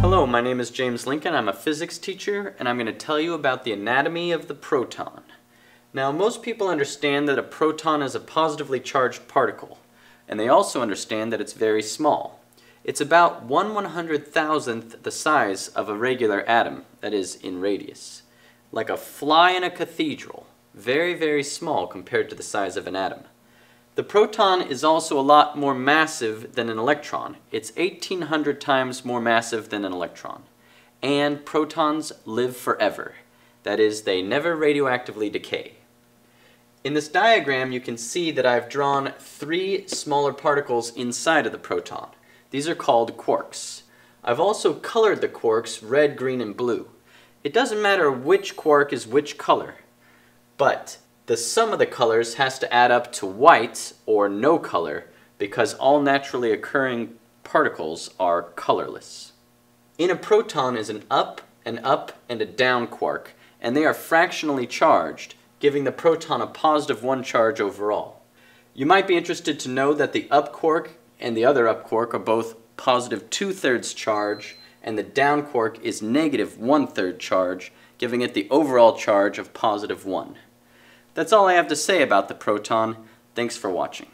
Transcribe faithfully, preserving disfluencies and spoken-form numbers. Hello, my name is James Lincoln. I'm a physics teacher, and I'm going to tell you about the anatomy of the proton. Now, most people understand that a proton is a positively charged particle, and they also understand that it's very small. It's about one one hundred thousandth the size of a regular atom, that is, in radius. Like a fly in a cathedral. Very, very small compared to the size of an atom. The proton is also a lot more massive than an electron. It's eighteen hundred times more massive than an electron. And protons live forever. That is, they never radioactively decay. In this diagram, you can see that I've drawn three smaller particles inside of the proton. These are called quarks. I've also colored the quarks red, green, and blue. It doesn't matter which quark is which color, but the sum of the colors has to add up to white or no color because all naturally occurring particles are colorless. In a proton is an up, an up, and a down quark, and they are fractionally charged, giving the proton a positive one charge overall. You might be interested to know that the up quark and the other up quark are both positive two-thirds charge, and the down quark is negative one-third charge, giving it the overall charge of positive one. That's all I have to say about the proton. Thanks for watching.